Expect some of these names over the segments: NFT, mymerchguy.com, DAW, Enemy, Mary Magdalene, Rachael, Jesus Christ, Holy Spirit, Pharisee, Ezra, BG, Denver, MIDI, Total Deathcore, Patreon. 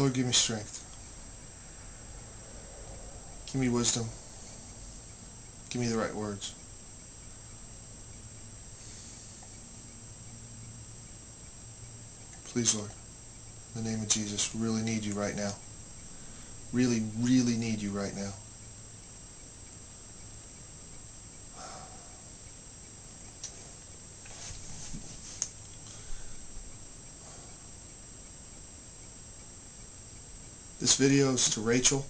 Lord, give me strength. Give me wisdom. Give me the right words. Please, Lord, in the name of Jesus, really need you right now. Really, really need you right now. This video is to Rachael,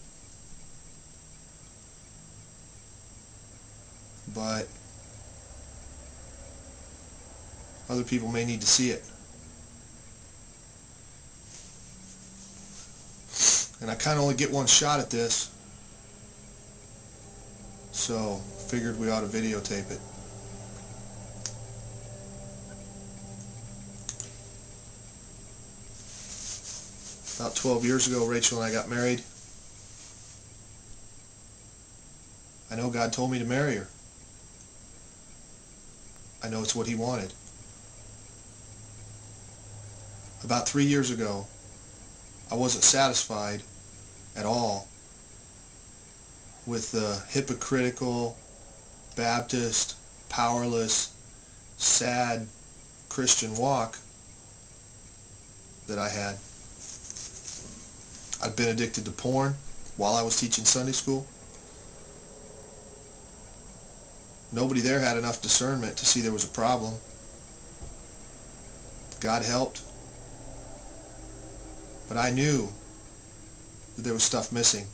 but other people may need to see it. And I kind of only get one shot at this, so figured we ought to videotape it. About 12 years ago, Rachael and I got married. I know God told me to marry her. I know it's what He wanted. About 3 years ago, I wasn't satisfied at all with the hypocritical, Baptist, powerless, sad Christian walk that I had. I'd been addicted to porn while I was teaching Sunday school. Nobody there had enough discernment to see there was a problem. God helped. But I knew that there was stuff missing.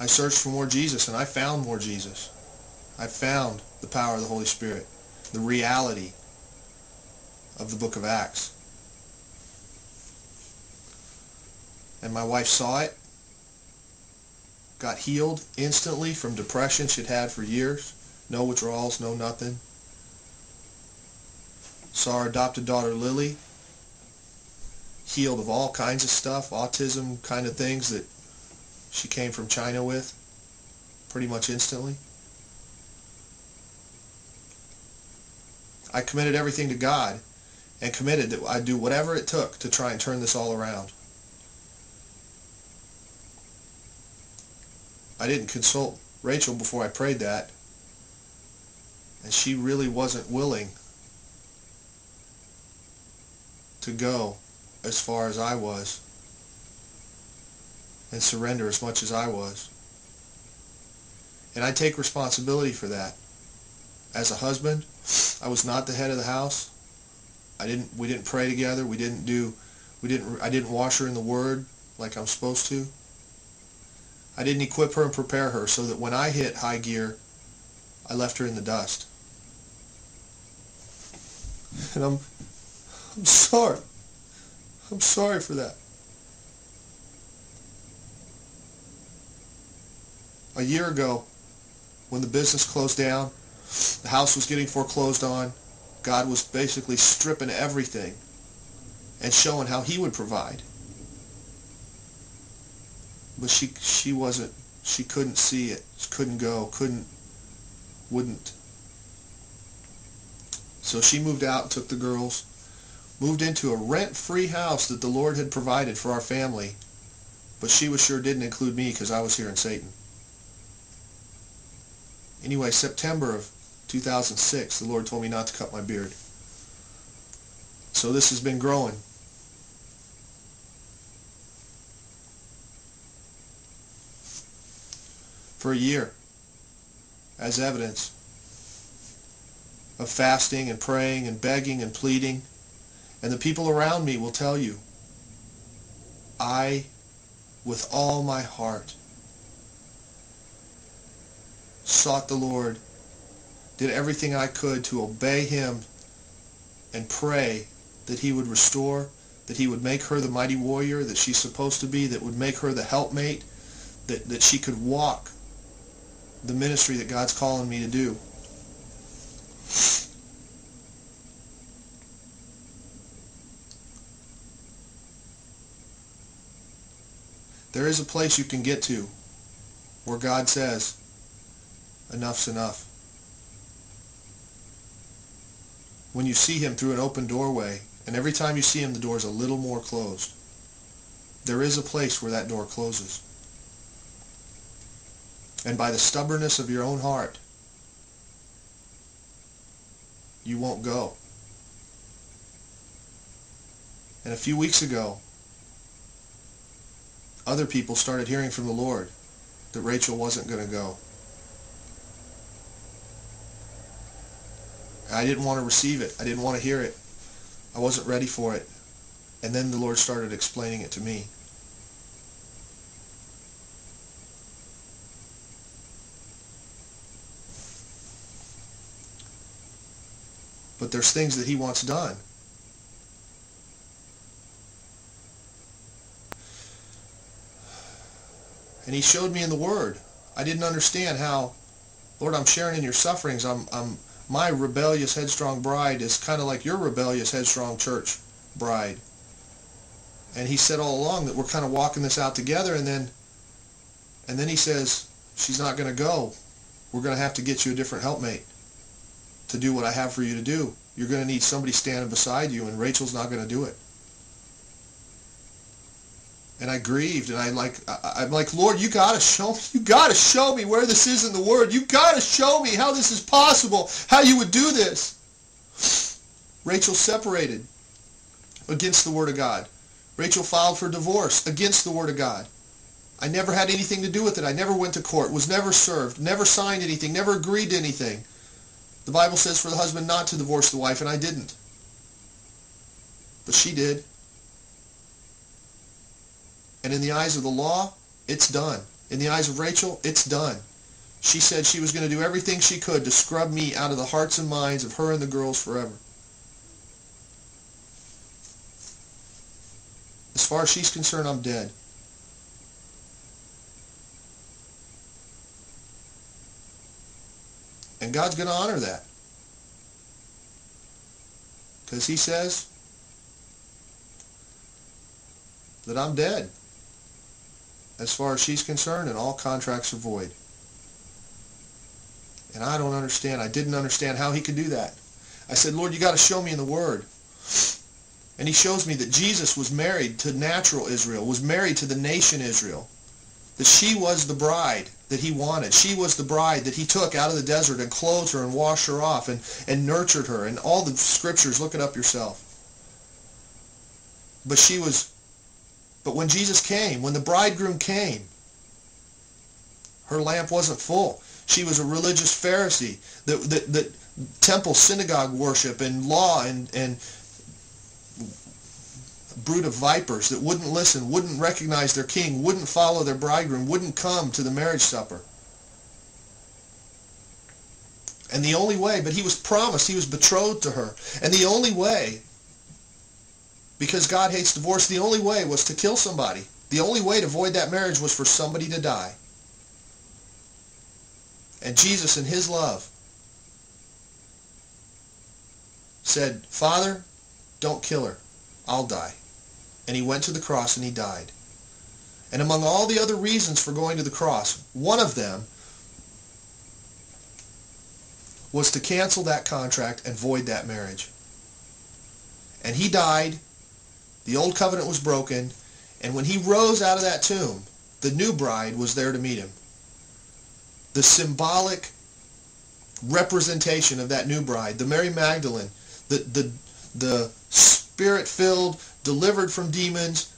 I searched for more Jesus, and I found more Jesus. I found the power of the Holy Spirit, the reality of the book of Acts. And my wife saw it, got healed instantly from depression she'd had for years. No withdrawals, no nothing. Saw our adopted daughter Lily, healed of all kinds of stuff, autism kind of things that she came from China with, pretty much instantly. I committed everything to God and committed that I'd do whatever it took to try and turn this all around. I didn't consult Rachael before I prayed that, and she really wasn't willing to go as far as I was and surrender as much as I was. And I take responsibility for that. As a husband, I was not the head of the house. We didn't pray together. I didn't wash her in the Word like I'm supposed to. I didn't equip her and prepare her so that when I hit high gear, I left her in the dust. And I'm sorry. I'm sorry for that. A year ago, when the business closed down, the house was getting foreclosed on, God was basically stripping everything and showing how He would provide. But she couldn't see it, couldn't go, wouldn't. So she moved out and took the girls, moved into a rent-free house that the Lord had provided for our family, but she was sure didn't include me because I was here in Satan. Anyway, September of 2006, the Lord told me not to cut my beard. So this has been growing. For a year, as evidence of fasting and praying and begging and pleading. And the people around me will tell you, I, with all my heart, sought the Lord, did everything I could to obey Him and pray that He would restore, that He would make her the mighty warrior that she's supposed to be, that would make her the helpmate, that she could walk the ministry that God's calling me to do. There is a place you can get to where God says, enough's enough. When you see Him through an open doorway And every time you see him, the door is a little more closed. There is a place where that door closes. And by the stubbornness of your own heart, you won't go. And a few weeks ago, other people started hearing from the Lord that Rachael wasn't going to go. I didn't want to receive it. I didn't want to hear it. I wasn't ready for it. And then the Lord started explaining it to me. But there's things that he wants done. And he showed me in the Word. I didn't understand how, Lord, I'm sharing in your sufferings. My rebellious, headstrong bride is kind of like your rebellious, headstrong church bride. And he said all along that we're kind of walking this out together, and then he says, she's not going to go. We're going to have to get you a different helpmate to do what I have for you to do. You're going to need somebody standing beside you, and Rachel's not going to do it. And I grieved, and I'm like, Lord, you gotta show me where this is in the Word. You gotta show me how this is possible, how you would do this. Rachael separated against the Word of God. Rachael filed for divorce against the Word of God. I never had anything to do with it. I never went to court, was never served, never signed anything, never agreed to anything. The Bible says for the husband not to divorce the wife, and I didn't. But she did. And in the eyes of the law, it's done. In the eyes of Rachael, it's done. She said she was going to do everything she could to scrub me out of the hearts and minds of her and the girls forever. As far as she's concerned, I'm dead. And God's going to honor that. Because he says that I'm dead. As far as she's concerned, and all contracts are void. And I don't understand. I didn't understand how he could do that. I said, Lord, you got to show me in the Word. And he shows me that Jesus was married to natural Israel, was married to the nation Israel, that she was the bride that he wanted. She was the bride that he took out of the desert and clothed her and washed her off and nurtured her. And all the scriptures, look it up yourself. But when Jesus came, when the bridegroom came, her lamp wasn't full. She was a religious Pharisee that temple synagogue worship and law and brood of vipers that wouldn't listen, wouldn't recognize their king, wouldn't follow their bridegroom, wouldn't come to the marriage supper. And the only way, but he was promised, he was betrothed to her, and the only way, because God hates divorce, the only way was to kill somebody. The only way to void that marriage was for somebody to die. And Jesus, in his love, said, Father, don't kill her. I'll die. And he went to the cross and he died. And among all the other reasons for going to the cross, one of them was to cancel that contract and void that marriage. And he died. The old covenant was broken, and when he rose out of that tomb, the new bride was there to meet him. The symbolic representation of that new bride, the Mary Magdalene, the spirit-filled, delivered from demons,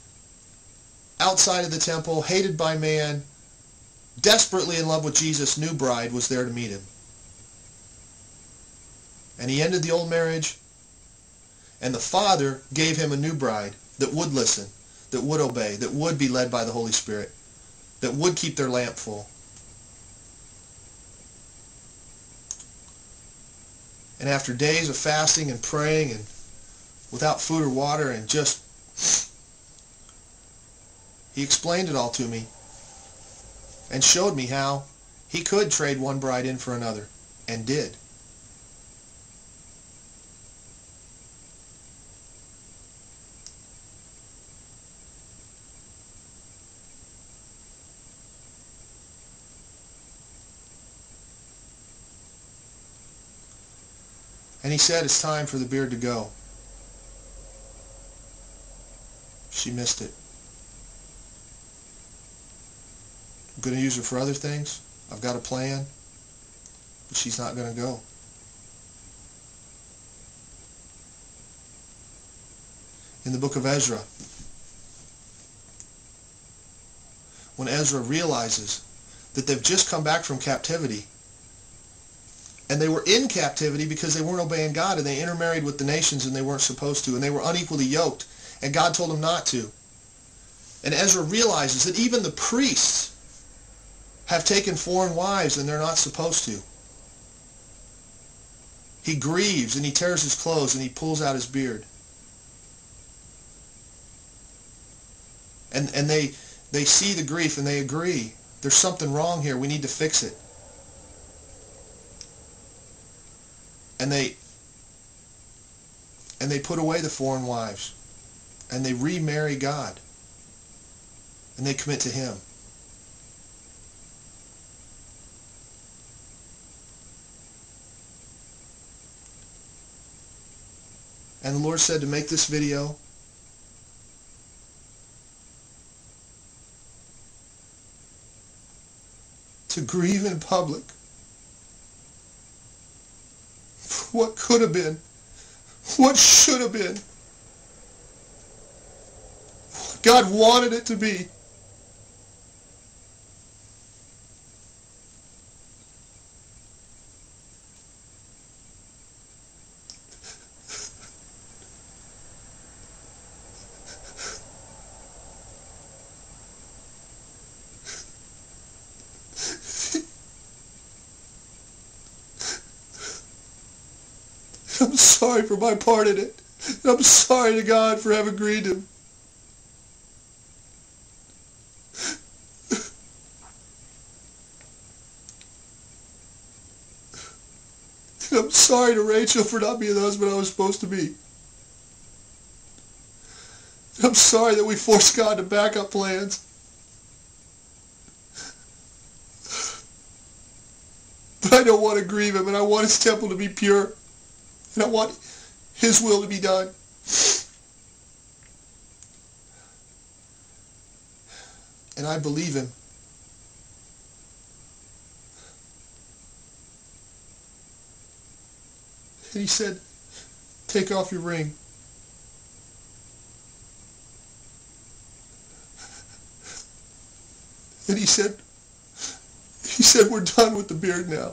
outside of the temple, hated by man, desperately in love with Jesus, new bride was there to meet him. And he ended the old marriage, and the Father gave him a new bride that would listen, that would obey, that would be led by the Holy Spirit, that would keep their lamp full. And after days of fasting and praying and without food or water and just, he explained it all to me and showed me how he could trade one bride in for another, and did. And he said, it's time for the beard to go. She missed it. I'm going to use her for other things. I've got a plan, but she's not going to go. In the book of Ezra, when Ezra realizes that they've just come back from captivity, and they were in captivity because they weren't obeying God, and they intermarried with the nations and they weren't supposed to, and they were unequally yoked, and God told them not to. And Ezra realizes that even the priests have taken foreign wives and they're not supposed to. He grieves and he tears his clothes and he pulls out his beard. And they see the grief and they agree. There's something wrong here. We need to fix it. And they put away the foreign wives. And they remarry God. And they commit to Him. And the Lord said to make this video to grieve in public for what could have been, what should have been, what God wanted it to be. I'm sorry for my part in it. I'm sorry to God for having grieved Him. I'm sorry to Rachael for not being the husband I was supposed to be. I'm sorry that we forced God to back up plans. But I don't want to grieve Him, and I want His temple to be pure. And I want His will to be done. And I believe Him. And He said, take off your ring. And He said, we're done with the beard now.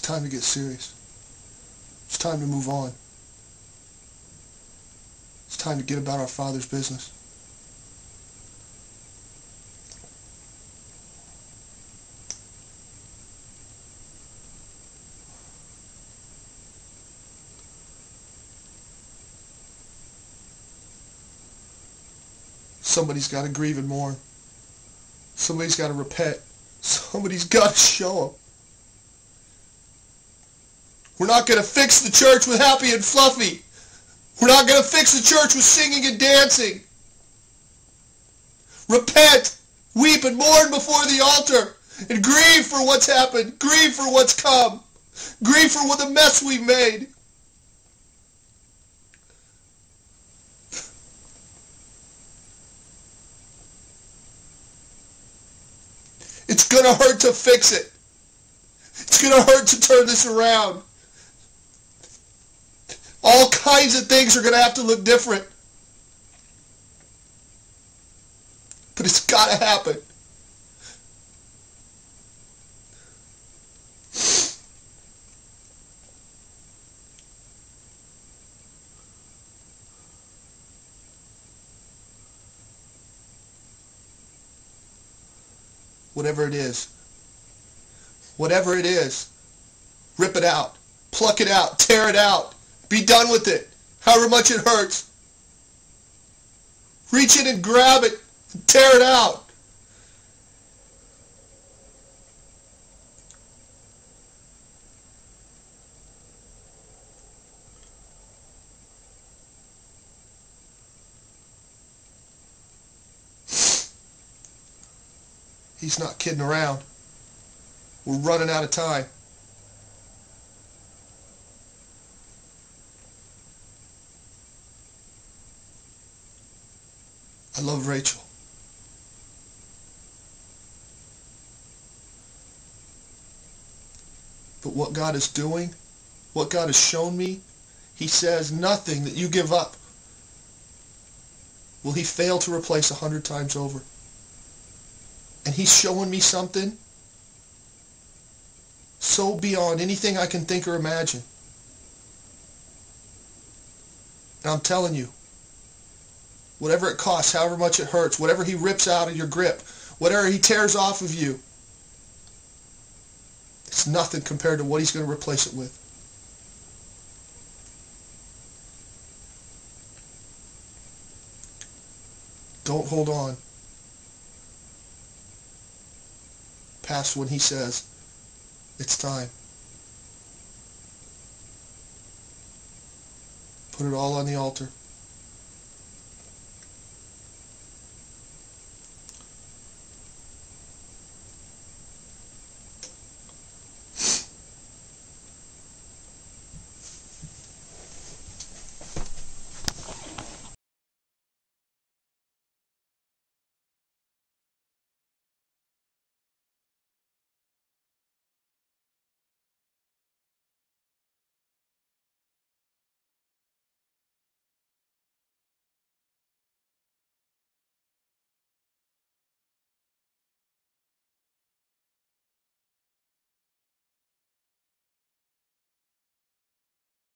It's time to get serious. It's time to move on. It's time to get about our Father's business. Somebody's got to grieve and mourn. Somebody's got to repent. Somebody's got to show them. We're not going to fix the church with happy and fluffy. We're not going to fix the church with singing and dancing. Repent, weep, and mourn before the altar, and grieve for what's happened. Grieve for what's come. Grieve for what the mess we've made. It's going to hurt to fix it. It's going to hurt to turn this around. All kinds of things are going to have to look different. But it's got to happen. Whatever it is. Whatever it is. Rip it out. Pluck it out. Tear it out. Be done with it. However much it hurts. Reach in and grab it. And tear it out. He's not kidding around. We're running out of time. I love Rachael. But what God is doing, what God has shown me, He says nothing that you give up will He fail to replace 100 times over. And He's showing me something so beyond anything I can think or imagine. And I'm telling you, whatever it costs, however much it hurts, whatever He rips out of your grip, whatever He tears off of you, it's nothing compared to what He's going to replace it with. Don't hold on past when He says it's time. Put it all on the altar.